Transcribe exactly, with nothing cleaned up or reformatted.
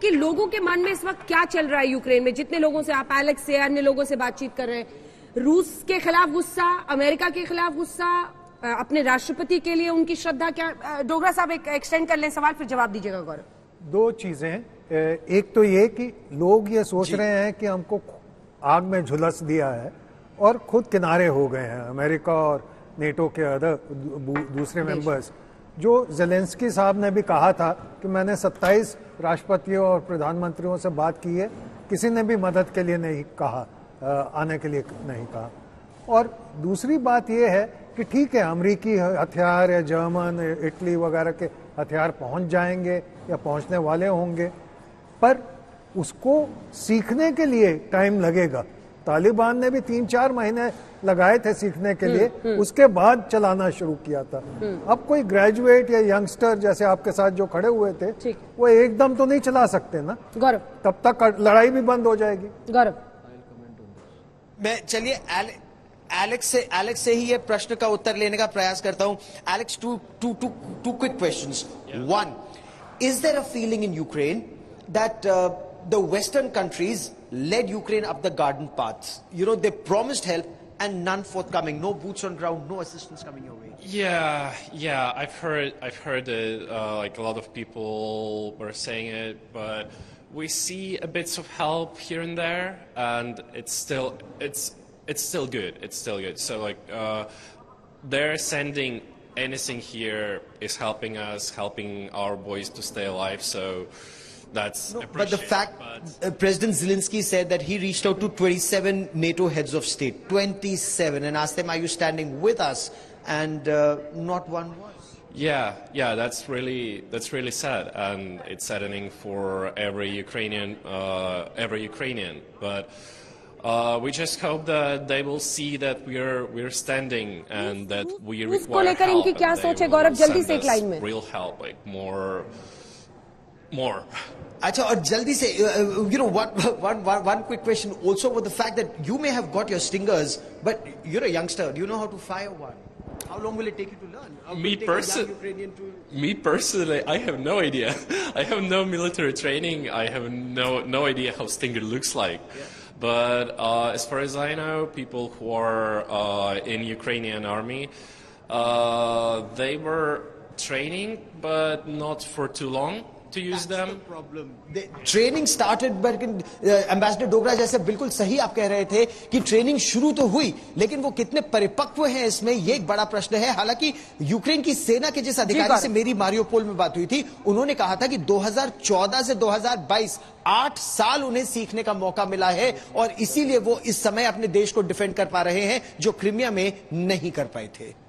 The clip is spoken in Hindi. कि लोगों के मन में इस वक्त क्या चल रहा है यूक्रेन में। जितने लोगों से आप एलेक्स से अन्य लोगों से बातचीत कर रहे हैं, रूस के खिलाफ गुस्सा, अमेरिका के खिलाफ गुस्सा, अपने राष्ट्रपति के लिए उनकी श्रद्धा। क्या डोगरा साहब एक एक्सटेंड कर लें सवाल, फिर जवाब दीजिएगा गौरव। दो चीजें, एक तो ये कि लोग ये सोच रहे हैं कि हमको आग में झुलस दिया है और खुद किनारे हो गए हैं अमेरिका और नेटो के अदर दूसरे मेंबर्स। जो ज़ेलेंस्की साहब ने भी कहा था कि मैंने सत्ताईस राष्ट्रपतियों और प्रधानमंत्रियों से बात की है, किसी ने भी मदद के लिए नहीं कहा, आने के लिए नहीं कहा। और दूसरी बात यह है कि ठीक है अमेरिकी हथियार या जर्मन इटली वगैरह के हथियार पहुंच जाएंगे या पहुंचने वाले होंगे, पर उसको सीखने के लिए टाइम लगेगा। तालिबान ने भी तीन चार महीने लगाए थे सीखने के लिए, उसके बाद चलाना शुरू किया था। अब कोई ग्रेजुएट या यंगस्टर जैसे आपके साथ जो खड़े हुए थे वो एकदम तो नहीं चला सकते ना गौरव, तब तक लड़ाई भी बंद हो जाएगी। गौरव मैं चलिए एलेक्स से एलेक्स से ही ये प्रश्न का उत्तर लेने का प्रयास करता हूँ। Alex, two two two two quick questions. One, is there a feeling in Ukraine that the Western countries led Ukraine up the garden path? You know, they promised help and none forthcoming, no boots on ground, no assistance coming your way. Yeah, yeah, I've heard, I've heard it, uh, like a lot of people were saying it, but we see a bits of help here and there, and it's still, it's, it's still good, it's still good. So like, uh, they're sending anything here is helping us, helping our boys to stay alive, so... That's no, but the fact but... Uh, President Zelensky said that he reached out to twenty-seven NATO heads of state, twenty-seven, and asked them, are you standing with us? And uh, not one was. Yeah, yeah, that's really, that's really sad, and it's saddening for every Ukrainian, uh, every Ukrainian. But uh, we just hope that they will see that we are, we are standing, and that we require help, and they will send us real help, like more. More. Acha, aur jaldi se, uh, you know, one, one, one, one quick question also about the fact that you may have got your Stingers, but you're a youngster. Do you know how to fire one? How long will it take you to learn? How me person, to... me personally, I have no idea. I have no military training. I have no no idea how Stinger looks like. Yeah. But uh, as far as I know, people who are uh, in Ukrainian army, uh, they were training, but not for too long. To use That's them. The problem. The training started, but uh, Ambassador Dogra जैसे बिल्कुल सही आप कह रहे थे कि ट्रेनिंग शुरू तो हुई, लेकिन वो कितने परिपक्व हैं इसमें ये एक बड़ा प्रश्न है। हालांकि यूक्रेन की सेना के जिस अधिकारी से मेरी मारियोपोल में बात हुई थी, उन्होंने कहा था कि दो हज़ार चौदह से दो हज़ार बाईस आठ साल उन्हें सीखने का मौका मिला है और इसीलिए वो इस समय अपने देश को डिफेंड कर पा रहे हैं, जो क्रीमिया में नहीं कर पाए थे।